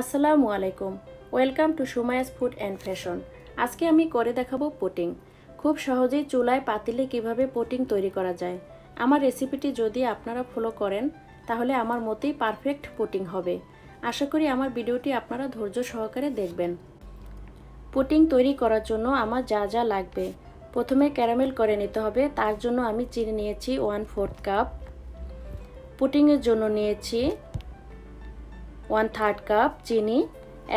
আসসালামু আলাইকুম welcome to Sumaya's food and fashion. আজকে আমি করে দেখাবো পুটিং। খুব সহজেই চুলায় পাতিলে কিভাবে পুটিং তৈরি করা যায়। আমার রেসিপিটি যদি আপনারা ফলো করেন তাহলে আমার মতেই পারফেক্ট পুটিং হবে। আশা করি আমার ভিডিওটি আপনারা ধৈর্য সহকারে দেখবেন। পুটিং তৈরি করার জন্য আমার যা যা লাগবে, প্রথমে ক্যারামেল করে নিতে হবে। তার জন্য আমি চিনি নিয়েছি 1/4 কাপ, পুটিংয়ের জন্য নিয়েছি 1/3 কাপ চিনি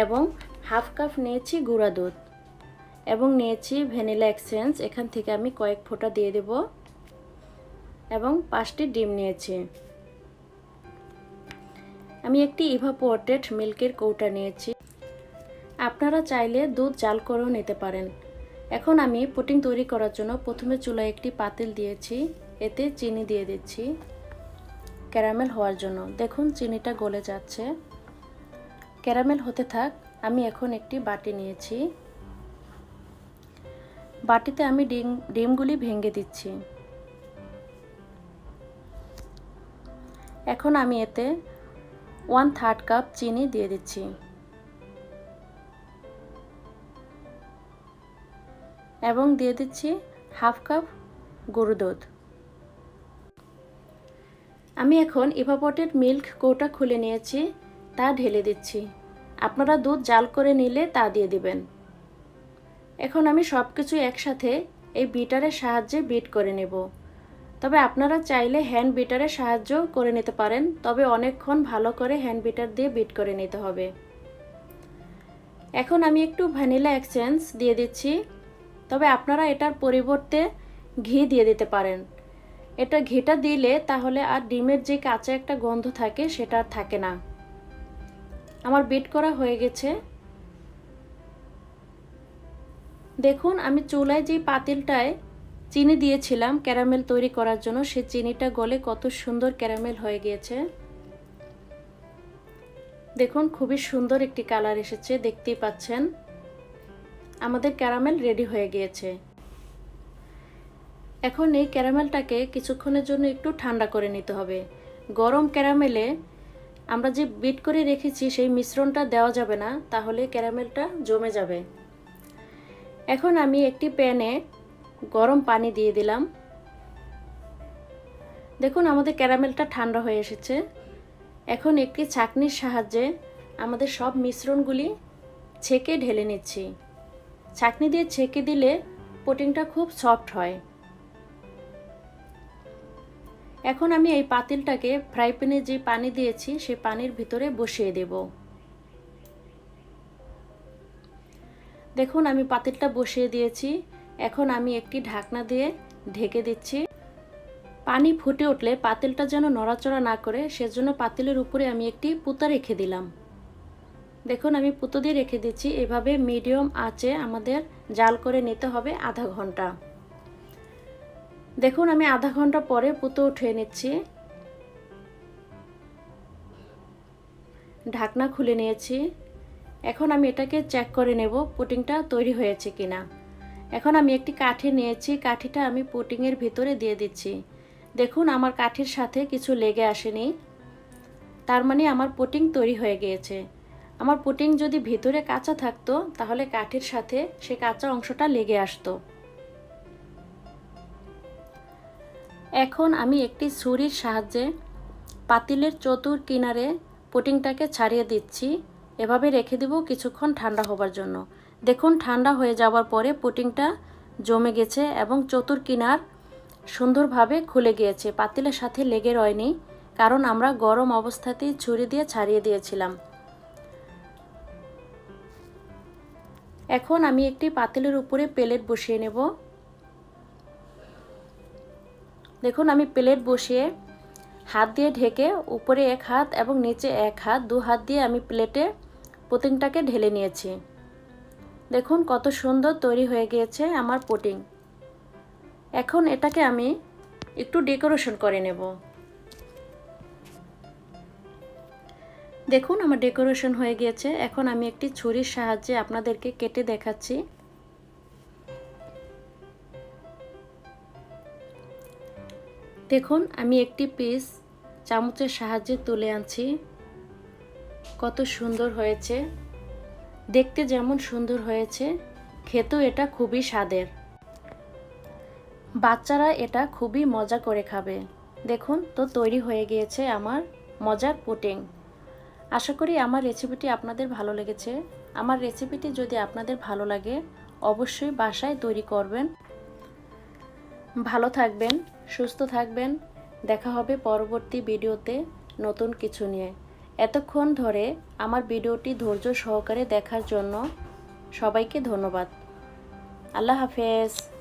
এবং 1/2 কাপ নিয়েছি গুঁড়া দুধ এবং নিয়েছি ভ্যানিলা এসেন্স। এখান থেকে আমি কয়েক ফোঁটা দিয়ে দেব এবং 5টি ডিম নিয়েছি। আমি একটি ইভাপোরেটেড মিল্কের কৌটা নিয়েছি, আপনারা চাইলে দুধ জাল করেও নিতে পারেন। এখন আমি পুটিং তৈরি করার জন্য প্রথমে চুলায় একটি পাতিল দিয়েছি, এতে চিনি দিয়ে দিচ্ছি ক্যারামেল হওয়ার জন্য। দেখুন চিনিটা গলে যাচ্ছে, ক্যারামেল হতে থাক। আমি এখন একটি বাটি নিয়েছি, বাটিতে আমি ডিমগুলি ভেঙে দিচ্ছি। এখন আমি এতে 1/3 কাপ চিনি দিয়ে দিচ্ছি এবং দিয়ে দিচ্ছি 1/2 কাপ গরুর দুধ। আমি এখন ইভাপোরেটেড মিল্ক কৌটা খুলে নিয়েছি, তা ঢেলে দিচ্ছি। আপনারা দুধ জাল করে নিলে তা দিয়ে দিবেন। এখন আমি সব কিছু একসাথে এই বিটারের সাহায্যে বিট করে নেব। তবে আপনারা চাইলে হ্যান্ড বিটারের সাহায্য করে নিতে পারেন, তবে অনেকক্ষণ ভালো করে হ্যান্ড বিটার দিয়ে বিট করে নিতে হবে। এখন আমি একটু ভ্যানিলা এসেন্স দিয়ে দিচ্ছি, তবে আপনারা এটার পরিবর্তে ঘি দিয়ে দিতে পারেন। এটা ঘিটা দিলে তাহলে আর ডিমের যে কাঁচা একটা গন্ধ থাকে সেটা আর থাকে না। আমার বিট করা হয়ে গেছে। দেখুন আমি চুলায় যে পাতিলটায় চিনি দিয়েছিলাম ক্যারামেল তৈরি করার জন্য, সে চিনিটা গলে কত সুন্দর ক্যারামেল হয়ে গিয়েছে। দেখুন খুবই সুন্দর একটি কালার এসেছে, দেখতেই পাচ্ছেন। আমাদের ক্যারামেল রেডি হয়ে গিয়েছে। এখন এই ক্যারামেলটাকে কিছুক্ষণের জন্য একটু ঠান্ডা করে নিতে হবে। গরম ক্যারামেলে আমরা যে বিট করে রেখেছি সেই মিশ্রণটা দেওয়া যাবে না, তাহলে ক্যারামেলটা জমে যাবে। এখন আমি একটি প্যানে গরম পানি দিয়ে দিলাম। দেখুন আমাদের ক্যারামেলটা ঠান্ডা হয়ে এসেছে। এখন একটি ছাঁকনির সাহায্যে আমাদের সব মিশ্রণগুলি ছেঁকে ঢেলে নিচ্ছি। ছাঁকনি দিয়ে ছেঁকে দিলে পুটিংটা খুব সফট হয়। এখন আমি এই পাতিলটাকে ফ্রাই প্যানে যে পানি দিয়েছি সেই পানির ভিতরে বসিয়ে দেব। দেখুন আমি পাতিলটা বসিয়ে দিয়েছি। এখন আমি একটি ঢাকনা দিয়ে ঢেকে দিচ্ছি। পানি ফুটে উঠলে পাতিলটা যেন নড়াচড়া না করে, সেজন্য পাতিলের উপরে আমি একটি পুঁতা রেখে দিলাম। দেখুন আমি পুঁতো দিয়ে রেখে দিচ্ছি। এভাবে মিডিয়াম আঁচে আমাদের জাল করে নিতে হবে আধা ঘন্টা। দেখুন আমি আধা ঘন্টা পরে পুঁতো উঠিয়ে নিচ্ছি, ঢাকনা খুলে নিয়েছি। এখন আমি এটাকে চেক করে নেব পুটিংটা তৈরি হয়েছে কিনা। এখন আমি একটি কাঠি নিয়েছি, কাঠিটা আমি পুটিংয়ের ভিতরে দিয়ে দিচ্ছি। দেখুন আমার কাঠির সাথে কিছু লেগে আসেনি, তার মানে আমার পুটিং তৈরি হয়ে গিয়েছে। আমার পুটিং যদি ভিতরে কাঁচা থাকতো তাহলে কাঠির সাথে সে কাঁচা অংশটা লেগে আসতো। এখন আমি একটি ছুরির সাহায্যে পাতিলের চতুর কিনারে পুটিংটাকে ছাড়িয়ে দিচ্ছি। এভাবে রেখে দেব কিছুক্ষণ ঠান্ডা হবার জন্য। দেখুন ঠান্ডা হয়ে যাওয়ার পরে পুটিংটা জমে গেছে এবং চতুর কিনার সুন্দরভাবে খুলে গিয়েছে, পাতিলের সাথে লেগে রয়নি, কারণ আমরা গরম অবস্থাতেই ছুরি দিয়ে ছাড়িয়ে দিয়েছিলাম। এখন আমি একটি পাতিলের উপরে প্লেট বসিয়ে নেব। দেখুন আমি প্লেট বসিয়ে হাত দিয়ে ঢেকে উপরে 1 হাত এবং নিচে 1 হাত, 2 হাত দিয়ে আমি প্লেটে পুটিংটাকে ঢেলে নিয়েছি। দেখুন কত সুন্দর তৈরি হয়ে গিয়েছে আমার পুটিং। এখন এটাকে আমি একটু ডেকোরেশন করে নেব। দেখুন আমার ডেকোরেশন হয়ে গিয়েছে। এখন আমি একটি ছুরির সাহায্যে আপনাদেরকে কেটে দেখাচ্ছি। দেখুন আমি একটি পিস চামচের সাহায্যে তুলে আনছি। কত সুন্দর হয়েছে, দেখতে যেমন সুন্দর হয়েছে খেতেও এটা খুবই স্বাদের। বাচ্চারা এটা খুবই মজা করে খাবে। দেখুন তো তৈরি হয়ে গিয়েছে আমার মজার পুডিং। আশা করি আমার রেসিপিটি আপনাদের ভালো লেগেছে। আমার রেসিপিটি যদি আপনাদের ভালো লাগে অবশ্যই বাসায় তৈরি করবেন। ভালো থাকবেন, সুস্থ থাকবেন। দেখা হবে পরবর্তী ভিডিওতে নতুন কিছু নিয়ে। এতক্ষণ ধরে আমার ভিডিওটি ধৈর্য সহকারে দেখার জন্য সবাইকে ধন্যবাদ। আল্লাহ হাফেজ।